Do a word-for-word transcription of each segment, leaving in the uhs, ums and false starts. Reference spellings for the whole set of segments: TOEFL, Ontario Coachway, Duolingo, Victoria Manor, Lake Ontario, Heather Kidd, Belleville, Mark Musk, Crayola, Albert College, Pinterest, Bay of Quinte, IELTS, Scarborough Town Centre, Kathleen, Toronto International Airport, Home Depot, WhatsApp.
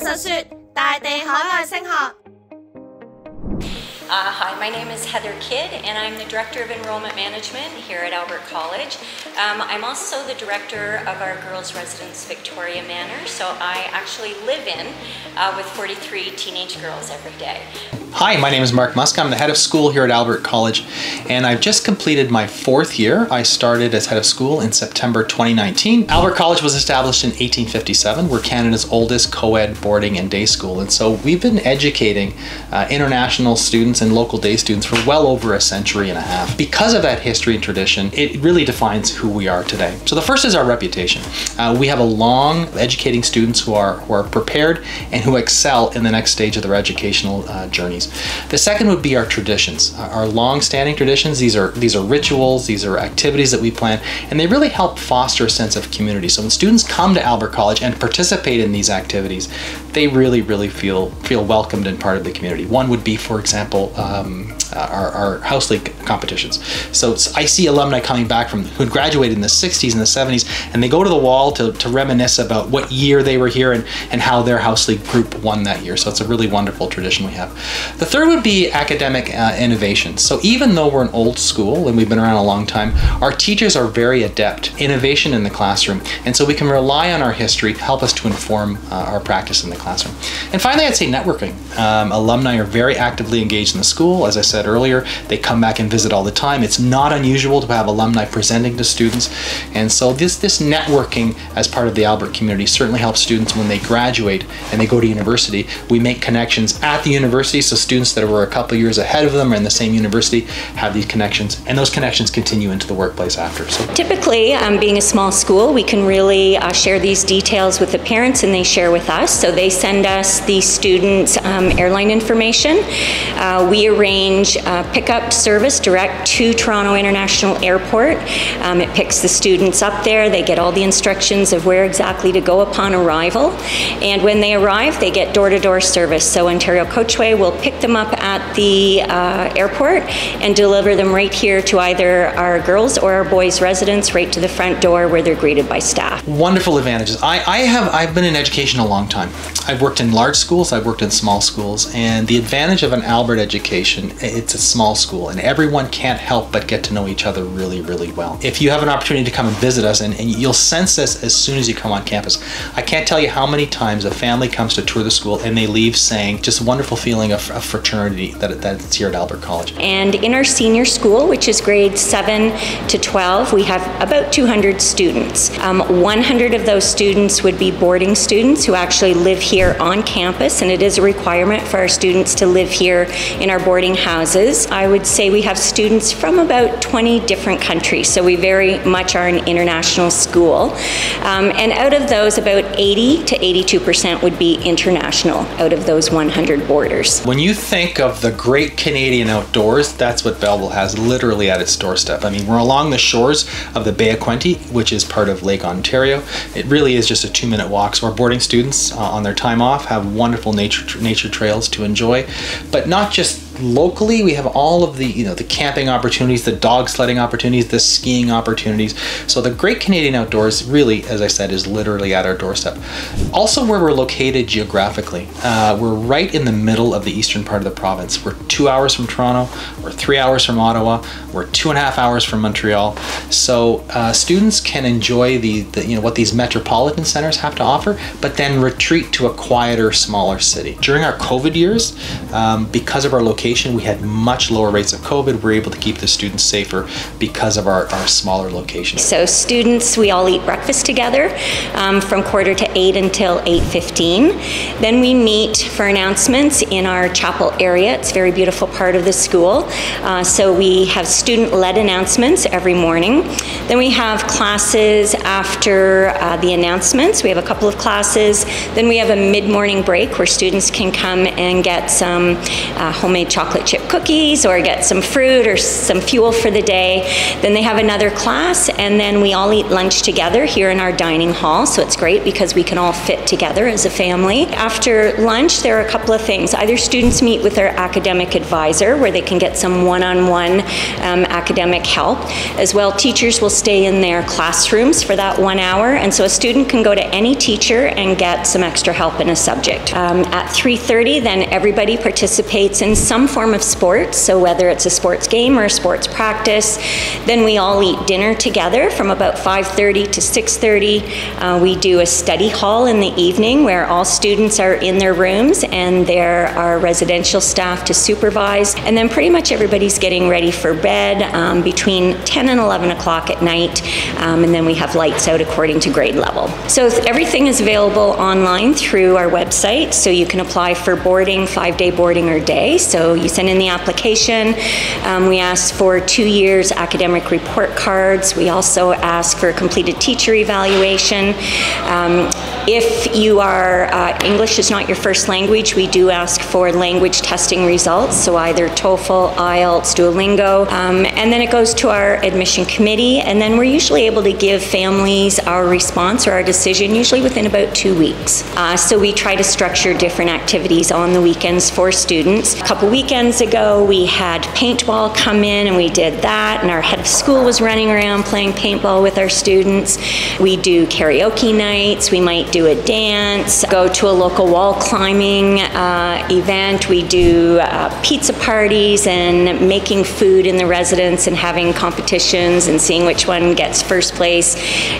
述說大地海外升學。 Uh, hi, my name is Heather Kidd, and I'm the Director of Enrollment Management here at Albert College. Um, I'm also the Director of our girls' residence, Victoria Manor, so I actually live in uh, with forty-three teenage girls every day. Hi, my name is Mark Musk. I'm the head of school here at Albert College, and I've just completed my fourth year. I started as head of school in September twenty nineteen. Albert College was established in eighteen fifty-seven. We're Canada's oldest co-ed boarding and day school, and so we've been educating uh, international students and local day students for well over a century and a half. Because of that history and tradition, it really defines who we are today. So the first is our reputation. Uh, we have a long educating students who are, who are prepared and who excel in the next stage of their educational uh, journeys. The second would be our traditions, our long-standing traditions. These are, these are rituals, these are activities that we plan, and they really help foster a sense of community. So when students come to Albert College and participate in these activities, they really, really feel, feel welcomed and part of the community. One would be, for example, Um, uh, our, our house league competitions. So I see alumni coming back from who graduated in the sixties and the seventies, and they go to the wall to, to reminisce about what year they were here and, and how their house league group won that year. So it's a really wonderful tradition we have. The third would be academic uh, innovation. So even though we're an old school and we've been around a long time, our teachers are very adept at innovation in the classroom, and so we can rely on our history to help us to inform uh, our practice in the classroom. And finally, I'd say networking. Um, alumni are very actively engaged in the school. As I said earlier, they come back and visit all the time. It's not unusual to have alumni presenting to students, and so this this networking as part of the Albert community certainly helps students when they graduate and they go to university. We make connections at the university, so students that were a couple years ahead of them or in the same university have these connections, and those connections continue into the workplace after. So typically, um, being a small school, we can really uh, share these details with the parents, and they share with us. So they send us the students' um, airline information. Uh, We arrange uh, pickup service direct to Toronto International Airport. Um, it picks the students up there. They get all the instructions of where exactly to go upon arrival. And when they arrive, they get door-to-door service. So Ontario Coachway will pick them up at the uh, airport and deliver them right here to either our girls' or our boys' residence, right to the front door where they're greeted by staff. Wonderful advantages. I, I have, I've been in education a long time. I've worked in large schools, I've worked in small schools, and the advantage of an Albert education Education. It's a small school, and everyone can't help but get to know each other really, really well. If you have an opportunity to come and visit us, and, and you'll sense this as soon as you come on campus. I can't tell you how many times a family comes to tour the school and they leave saying just wonderful feeling of, of fraternity that, that's here at Albert College. And in our senior school, which is grades seven to twelve, we have about two hundred students. Um, one hundred of those students would be boarding students who actually live here on campus, and it is a requirement for our students to live here in our boarding houses. I would say we have students from about twenty different countries, so we very much are an international school. Um, and out of those, about eighty to eighty-two percent would be international out of those one hundred boarders. When you think of the great Canadian outdoors, that's what Belleville has literally at its doorstep. I mean, we're along the shores of the Bay of Quinte, which is part of Lake Ontario. It really is just a two-minute walk, so our boarding students uh, on their time off have wonderful nature, nature trails to enjoy, but not just locally. We have all of the, you know, the camping opportunities, the dog sledding opportunities, the skiing opportunities. So the great Canadian outdoors really, as I said, is literally at our doorstep. Also where we're located geographically, uh, we're right in the middle of the eastern part of the province. We're two hours from Toronto, we're three hours from Ottawa, we're two and a half hours from Montreal. So uh, students can enjoy the, the, you know, what these metropolitan centers have to offer, but then retreat to a quieter, smaller city. During our COVID years, um, because of our location, we had much lower rates of COVID. We're able to keep the students safer because of our, our smaller location. So students, we all eat breakfast together um, from quarter to eight until eight fifteen. Then we meet for announcements in our chapel area. It's a very beautiful part of the school. Uh, so we have student-led announcements every morning. Then we have classes after uh, the announcements. We have a couple of classes. Then we have a mid-morning break where students can come and get some uh, homemade chocolate chip cookies or get some fruit or some fuel for the day. Then they have another class, and then we all eat lunch together here in our dining hall. So it's great because we can all fit together as a family. After lunch, there are a couple of things. Either students meet with their academic advisor where they can get some one-on-one um, academic help. As well, teachers will stay in their classrooms for that one hour. And so a student can go to any teacher and get some extra help in a subject. Um, at three thirty, then everybody participates in some form of sports. So whether it's a sports game or a sports practice, then we all eat dinner together from about five thirty to six thirty. Uh, we do a study hall in the evening where all students are in their rooms and there are residential staff to supervise. And then pretty much everybody's getting ready for bed um, between ten and eleven o'clock at night. Um, and then we have lights out according to grade level. So everything is available online through our website. So you can apply for boarding, five-day boarding or day. So you send in the application. Um, we ask for two years academic report cards. We also ask for a completed teacher evaluation. Um, if you are, uh, English is not your first language, we do ask for language testing results. So either TOEFL, I E L T S, Duolingo. Um, and then it goes to our admission committee. And then we're usually able to give families our response or our decision usually within about two weeks. Uh, so we try to structure different activities on the weekends for students. A couple weekends ago, we had paintball come in and we did that, and our head of school was running around playing paintball with our students. We do karaoke nights, we might do a dance, go to a local wall climbing uh, event, we do uh, pizza parties and making food in the residence and having competitions and seeing which one gets first place.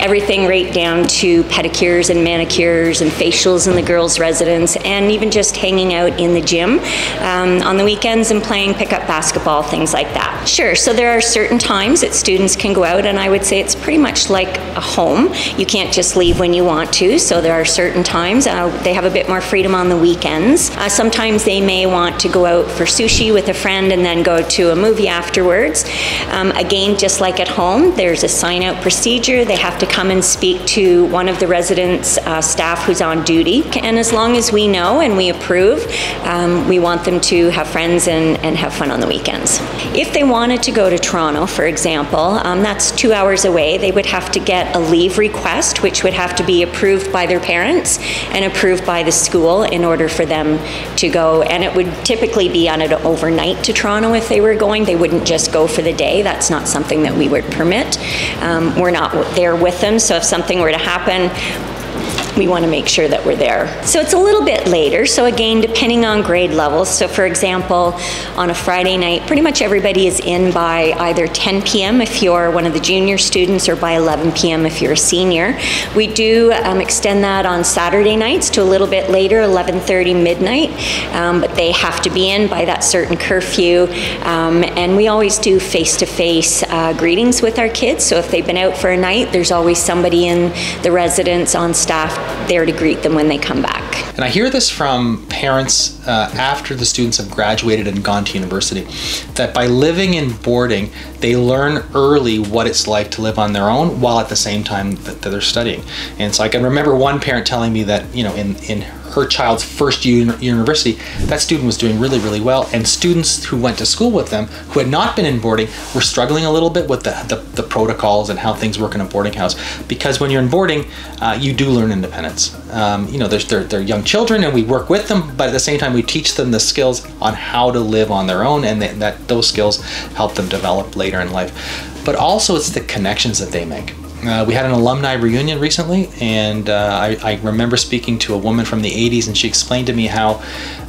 Everything right down to pedicures and manicures and facials in the girls' residence, and even just hanging out in the gym um, on the weekends and playing pickup basketball, things like that. Sure, so there are certain times that students can go out, and I would say it's pretty much like a home. You can't just leave when you want to, so there are certain times. Uh, they have a bit more freedom on the weekends. Uh, sometimes they may want to go out for sushi with a friend and then go to a movie afterwards. Um, again, just like at home, there's a sign-out procedure. They have to come and speak to one of the residents' uh, staff who's on duty, and as long as we know and we approve, um, we want them to have friends and, and have fun on the weekends. If they wanted to go to Toronto, for example, um, that's two hours away, they would have to get a leave request, which would have to be approved by their parents and approved by the school in order for them to go, and it would typically be on an overnight to Toronto if they were going. They wouldn't just go for the day. That's not something that we would permit. Um, we're not there with them, so if something were to happen, we want to make sure that we're there. So it's a little bit later, so again, depending on grade levels. So for example, on a Friday night, pretty much everybody is in by either ten p m if you're one of the junior students, or by eleven p m if you're a senior. We do um, extend that on Saturday nights to a little bit later, eleven thirty, midnight, um, but they have to be in by that certain curfew. Um, and we always do face-to-face uh, greetings with our kids, so if they've been out for a night, there's always somebody in the residence on staff there to greet them when they come back. And I hear this from parents uh, after the students have graduated and gone to university, that by living and boarding, they learn early what it's like to live on their own while at the same time that they're studying. And so I can remember one parent telling me that, you know, in, in her child's first year university, that student was doing really, really well, and students who went to school with them, who had not been in boarding, were struggling a little bit with the, the, the protocols and how things work in a boarding house. Because when you're in boarding, uh, you do learn independence. Um, you know, there's, they're, they're young children and we work with them, but at the same time we teach them the skills on how to live on their own, and that, that those skills help them develop later in life. But also it's the connections that they make. Uh, we had an alumni reunion recently, and uh, I, I remember speaking to a woman from the eighties, and she explained to me how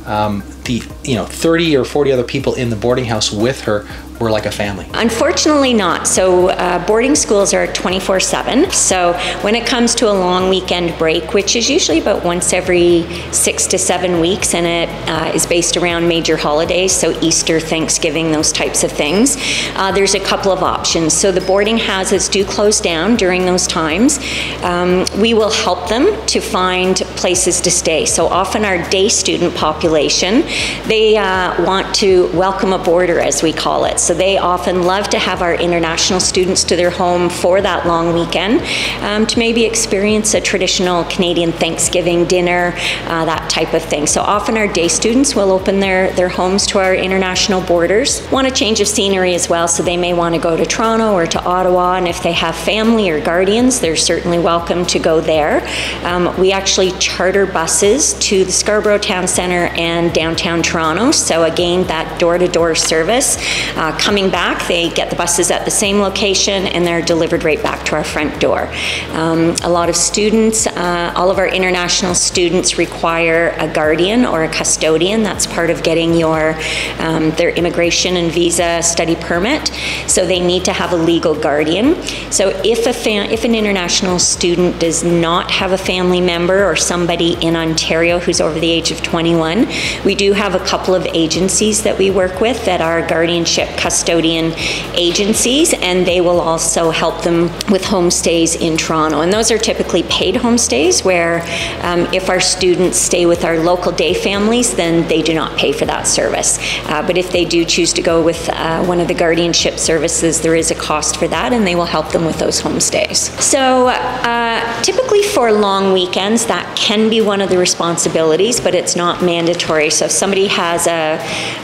um, the you know thirty or forty other people in the boarding house with her were like a family. Unfortunately not. So uh, boarding schools are twenty-four seven. So when it comes to a long weekend break, which is usually about once every six to seven weeks, and it uh, is based around major holidays, so Easter, Thanksgiving, those types of things, uh, there's a couple of options. So the boarding houses do close down during those times. Um, we will help them to find places to stay. So often our day student population They uh, want to welcome a border, as we call it. So they often love to have our international students to their home for that long weekend um, to maybe experience a traditional Canadian Thanksgiving dinner, uh, that type of thing. So often our day students will open their, their homes to our international borders. Want a change of scenery as well, so they may want to go to Toronto or to Ottawa, and if they have family or guardians, they're certainly welcome to go there. Um, we actually charter buses to the Scarborough Town Centre and downtown Toronto, so again, that door-to-door service. Uh, coming back, they get the buses at the same location and they're delivered right back to our front door. Um, a lot of students, uh, all of our international students require a guardian or a custodian. That's part of getting your um, their immigration and visa study permit, so they need to have a legal guardian. So if, a fa if an international student does not have a family member or somebody in Ontario who's over the age of twenty-one, we do have a couple of agencies that we work with that are guardianship custodian agencies, and they will also help them with homestays in Toronto. And those are typically paid homestays where um, if our students stay with our local day families, then they do not pay for that service. Uh, but if they do choose to go with uh, one of the guardianship services, there is a cost for that, and they will help them with those homestays. So uh, typically for long weekends, that can be one of the responsibilities, but it's not mandatory. So if somebody has a,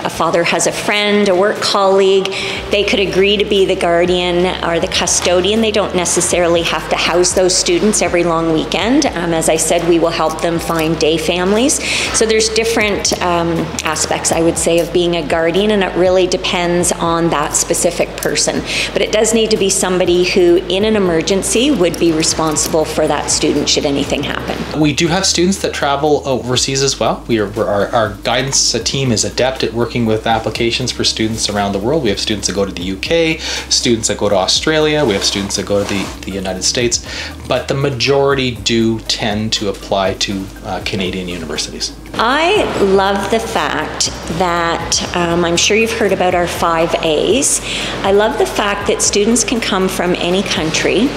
a father has a friend, a work colleague, they could agree to be the guardian or the custodian. They don't necessarily have to house those students every long weekend. Um, as I said, we will help them find day families. So there's different um, aspects, I would say, of being a guardian, and it really depends on that specific person. But it does need to be somebody who, in an emergency, would be responsible for that student should anything happen. We do have students that travel overseas as well. We are, we're, our, our guidance team is adept at working with applications for students around the world. We have students that go to the U K, students that go to Australia, we have students that go to the, the United States, but the majority do tend to apply to uh, Canadian universities. I love the fact that, um, I'm sure you've heard about our five A's. I love the fact that students can come from any country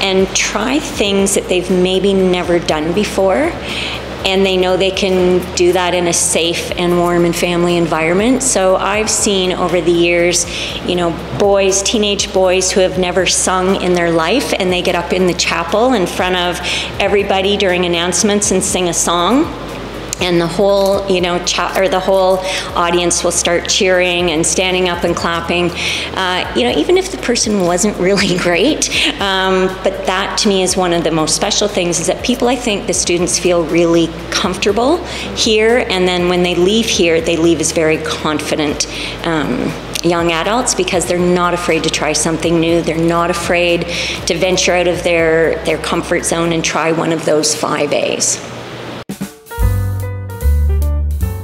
and try things that they've maybe never done before, and they know they can do that in a safe and warm and family environment. So I've seen over the years, you know, boys, teenage boys who have never sung in their life, and they get up in the chapel in front of everybody during announcements and sing a song. And the whole, you know, cha or the whole audience will start cheering and standing up and clapping. Uh, you know, even if the person wasn't really great, um, but that to me is one of the most special things, is that people, I think, the students feel really comfortable here, and then when they leave here, they leave as very confident um, young adults, because they're not afraid to try something new. They're not afraid to venture out of their their comfort zone and try one of those five A's.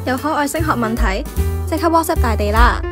有可外升學問題，即刻WhatsApp大地啦！